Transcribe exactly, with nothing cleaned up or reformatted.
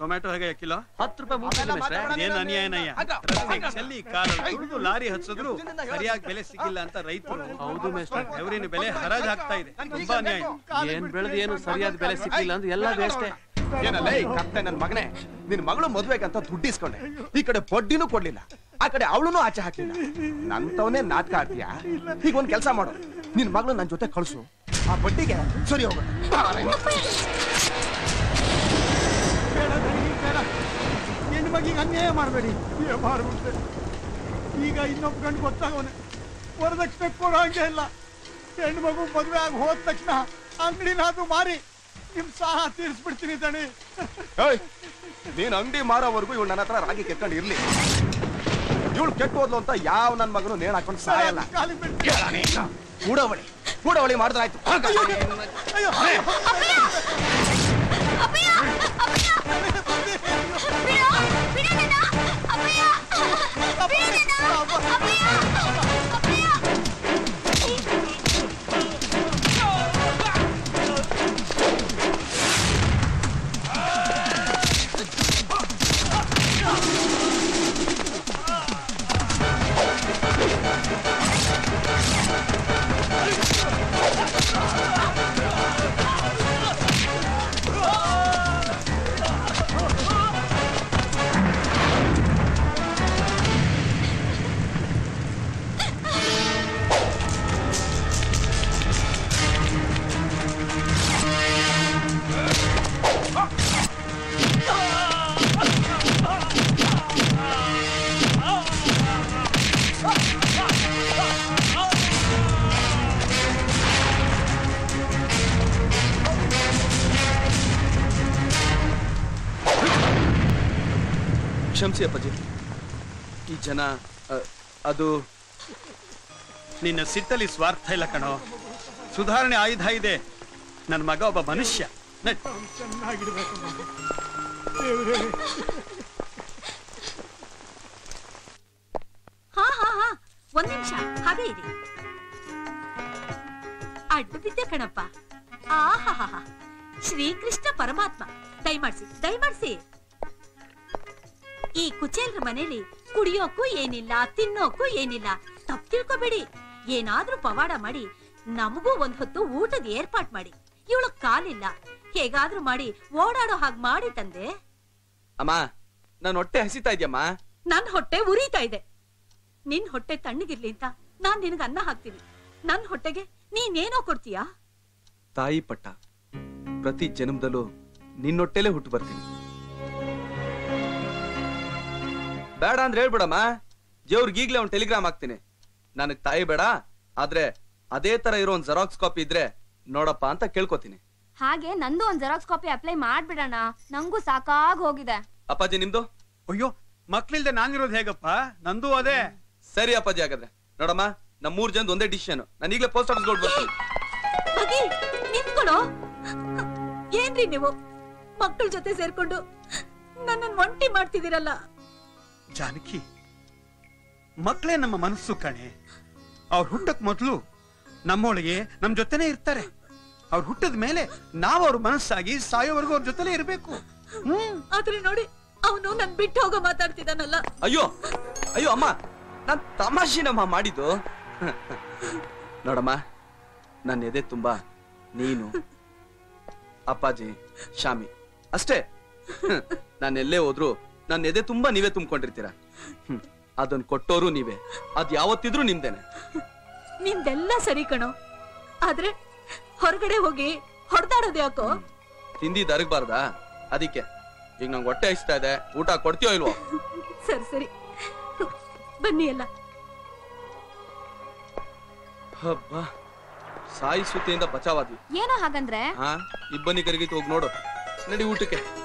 tomato ಹೇಗೆ kilo ಹತ್ತು ರೂಪಾಯಿ ಮೂಟೆ ಮಿಸ್ಟ್ರೆ ಏನು ಅನ್ಯಾಯನಯ್ಯ ರಸ್ತೆಗೆ ಚೆಲ್ಲಿ ಕಾರಲ್ಲಿ ತುಳಿದು ಲಾರಿ ಹಚ್ಚಿದ್ರು ಸರಿಯಾಗಿ ಬೆಲೆ ಸಿಕ್ಕಿಲ್ಲ ಅಂತ ರೈತರು ಹೌದು ಮಿಸ್ಟ್ರೆ ಎವರಿನ ಬೆಲೆ ಹರಾಜ್ ಹಾಕ್ತಾ ಇದೆ ತುಂಬಾ ಅನ್ಯಾಯ ಏನ್ ಬೆಳೆದು ಏನು ಸರಿಯಾದ ಬೆಲೆ ಸಿಕ್ಕಿಲ್ಲ ಅಂದ್ರೆ ಎಲ್ಲ ವೇಸ್ಟೇ ಏನಲ್ಲ ಈ ಕತ್ತೆ ನನ್ನ ಮಗನೇ ನಿನ್ನ ಮಗಳು ಮದುವೆಗೆ ಅಂತ ದುಡ್ಡು ಇಸ್ಕೊಂಡೆ ಈ ಕಡೆ ಬಡ್ಡಿನೂ ಕೊಡ್ಲಿಲ್ಲ ಆ ಕಡೆ ಅವಳೂನು ಆಚೆ ಹಾಕಿಲ್ಲ ನಂತವನೇ ನಾಟಕ ಆಡ್ತೀಯಾ ಈಗ ಒಂದು ಕೆಲಸ ಮಾಡು ನಿನ್ನ ಮಗಳು ನನ್ನ ಜೊತೆ ಕಳಿಸು ಆ ಬಡ್ಡಿಗೆ ಸರಿ ಹೋಗೋಣ ಬಗ್ಗೆ ಅನ್ಯಾಯ ಮಾಡಬೇಡಿ ಮಾಡ್ಬಿಟ್ರೆ ಈಗ ಇನ್ನೊಬ್ಬ ಗಂಡು ಗೊತ್ತಾಗೋನೆ ವರದಕ್ಷಿಣೆ ಕೊಡೋ ಹಂಗೆ ಇಲ್ಲ ಹೆಣ್ಣು ಮಗು ಮದುವೆ ಆಗಿ ಹೋದ ತಕ್ಷಣ ಅಂಗಡಿನಾದ್ರೂ ಮಾರಿ ನಿಮ್ ಸಹ ತೀರಿಸ್ಬಿಡ್ತೀನಿ ತಣಿ ನೀನ್ ಅಂಗಡಿ ಮಾರೋವರೆಗೂ ಇವಳು ನನ್ನ ಹತ್ರ ರಾಗಿ ಕೆತ್ಕೊಂಡು ಇರ್ಲಿ ಇವಳು ಕೆಟ್ಟ ಹೋದ್ಲು ಅಂತ ಯಾವ ನನ್ನ ಮಗನು ನೇಣು ಹಾಕೊಂಡು ಸಾಯಲ್ಲ ಕೂಡವಳಿ ಕೂಡವಳಿ ಮಾಡಿದ್ರೆ ಆಯ್ತು ಕ್ಷಮಿಸಿ ಅಪ್ಪಾಜಿ ಈ ಜನ ಅದು ನಿನ್ನ ಸಿಟ್ಟಲ್ಲಿ ಸ್ವಾರ್ಥ ಇಲ್ಲ ಕಣೋ ಸುಧಾರಣೆ ಆಯುಧ ಇದೆ ನನ್ನ ಮಗ ಒಬ್ಬ ಮನುಷ್ಯ ಹಾ ಹಾ ಹಾ ಒಂದ್ ನಿಮಿಷ ಹಾಗೆ ಇದೆ ಅಡ್ಡು ಬಿದ್ದೆ ಕಣಪ್ಪ ಆ ಹಾ ಹಾ ಹಾ ಶ್ರೀಕೃಷ್ಣ ಪರಮಾತ್ಮ ದಯಮಾಡಿಸಿ ದಯಮಾಡಿಸಿ ಈ ಕುಚೇಲ್ರ ಮನೇಲಿ ಕುಡಿಯೋಕು ಏನಿಲ್ಲ ತಿನ್ನೋಕು ಏನಿಲ್ಲ ತಪ್ಪು ತಿಳ್ಕೊಬೇಡಿ ಏನಾದ್ರೂ ಪವಾಡ ಮಾಡಿ ನಮಗೂ ಒಂದ್ ಹೊತ್ತು ಊಟದ ಏರ್ಪಾಟ್ ಮಾಡಿ ಇವಳು ಕಾಲಿಲ್ಲ ಹೇಗಾದ್ರೂ ಮಾಡಿ ಓಡಾಡೋ ಹಾಗೆ ಮಾಡಿ ತಂದೆ ಅಮ್ಮ ನಾನು ಹೊಟ್ಟೆ ಹಸಿತಾ ಇದೆಯಮ್ಮ ನನ್ ಹೊಟ್ಟೆ ಉರಿತಾ ಇದೆ ನಿನ್ ಹೊಟ್ಟೆ ತಣ್ಣಗಿರ್ಲಿ ಅಂತ ನಾನ್ ನಿನಗೆ ಅನ್ನ ಹಾಕ್ತೀನಿ ನನ್ ಹೊಟ್ಟೆಗೆ ನೀನೇನೋ ಕೊಡ್ತೀಯಾ ತಾಯಿ ಪಟ್ಟ ಪ್ರತಿ ಜನ್ಮದಲ್ಲೂ ನಿನ್ನೊಟ್ಟೆಲೆ ಹುಟ್ಟು ಬರ್ತೀನಿ ಬೇಡ ಅಂದ್ರೆ ಹೇಳ್ಬಿಡಮ್ಮ ದೇವ್ರಿಗೆ ಈಗಲೇ ಒಂದು ಟೆಲಿಗ್ರಾಮ್ ಹಾಕ್ತೀನಿ ನನಗ್ ತಾಯಿ ಬೇಡ ಆದ್ರೆ ಅದೇ ತರ ಇರೋ ಒಂದು ಜೆರಾಕ್ಸ್ ಕಾಪಿ ಇದ್ರೆ ನೋಡಪ್ಪ ಅಂತ ಕೇಳ್ಕೊತೀನಿ ಹಾಗೆ ನಂದು ಒಂದು ಜೆರಾಕ್ಸ್ ಕಾಪಿ ಅಪ್ಲೈ ಮಾಡ್ಬಿಡೋಣ ನಂಗೂ ಸಾಕಾಗಿ ಹೋಗಿದೆ ಅಪ್ಪಾಜಿ ನಿಮ್ದು ಅಯ್ಯೋ ಮಕ್ಳಿಲ್ದೆ ನಾನಿರೋದು ಹೇಗಪ್ಪ ನಂದು ಅದೇ ಸರಿ ಅಪ್ಪಾಜಿ ಹಾಗಾದ್ರೆ ನೋಡಮ್ಮ ನಮ್ ಮೂರ್ ಜನದ ಒಂದೇ ಡಿಸಿಷನ್ ನಾನು ಈಗಲೇ ಪೋಸ್ಟ್ ಆಫೀಸ್ ರೋಡ್ ಬರ್ತೀನಿ ನಿಂತ್ಕೊಳ್ಳೋ ಏನ್ರಿ ನೀವು ಮಕ್ಕಳ ಜೊತೆ ಸೇರ್ಕೊಂಡು ನನ್ನನ್ನು ಒಂಟಿ ಮಾಡ್ತಿದ್ದೀರಲ್ಲ ಜಾನಕಿ ಮಕ್ಕಳೇ ನಮ್ಮ ಮನಸ್ಸು ಕಣೆ ಅವ್ರು ಹುಟ್ಟಕ್ ಮೊದಲು ನಮ್ಮೊಳಗೆ ನಮ್ ಜೊತೆನೆ ಇರ್ತಾರೆ ಅವ್ರು ಹುಟ್ಟದ ಮೇಲೆ ನಾವ್ ಅವ್ರ ಮನಸ್ಸಾಗಿ ಸಾಯೋವರೆಗೂ ಅವ್ರ ಜೊತೆಲೇ ಇರ್ಬೇಕು ಹ್ಮ್ ಆದ್ರೆ ನೋಡಿ ಅವನು ನನ್ ಬಿಟ್ಟು ಹೋಗೋ ಮಾತಾಡ್ತಿದ್ದಾನಲ್ಲ ಅಯ್ಯೋ ಅಯ್ಯೋ ಅಮ್ಮ ನಾನ್ ತಮಾಷೆನಮ್ಮ ಮಾಡಿದ್ದು ನೋಡಮ್ಮ ನನ್ನ ಎದೆ ತುಂಬಾ ನೀನು ಅಪ್ಪಾಜಿ ಶಾಮಿ ಅಷ್ಟೇ ನಾನು ಎಲ್ಲೇ ಹೋದ್ರು ನನ್ನ ಎದೆ ತುಂಬಾ ನೀವೇ ತುಂಬಿಕೊಂಡಿರ್ತೀರಾ ಅದನ್ನ ಕೊಟ್ಟೋರು ನೀವೇ ಅದ್ ಯಾವತ್ತಿದ್ರು ನಿಮ್ದೇನೆ ನಿಂದೆಲ್ಲ ಸರಿ ಕಣೋ ಆದ್ರೆ ಹೊರಗಡೆ ಹೋಗಿ ಹೊಡೆದಾಡೋದು ಯಾಕೋ ತಿಂದಿ ದರಗಬಾರ್ದಾ ಅದಕ್ಕೆ ಈಗ ನಂಗೆ ಹೊಟ್ಟೆ ಹಸಿತಾ ಇದೆ ಊಟ ಕೊಡ್ತೀಯೋ ಇಲ್ವೋ ಸರಿ ಸರಿ ಬನ್ನಿ ಎಲ್ಲ ಹಬ್ಬ ಸಾಯಿ ಸುತ್ತಿಯಿಂದ ಬಚಾವಾದ್ವಿ ಏನೋ ಹಾಗಂದ್ರೆ ಹಾ ಇಬ್ಬನಿ ಕರಿಗಿತ್ತು ಹೋಗಿ ನೋಡು ನಡಿ ಊಟಕ್ಕೆ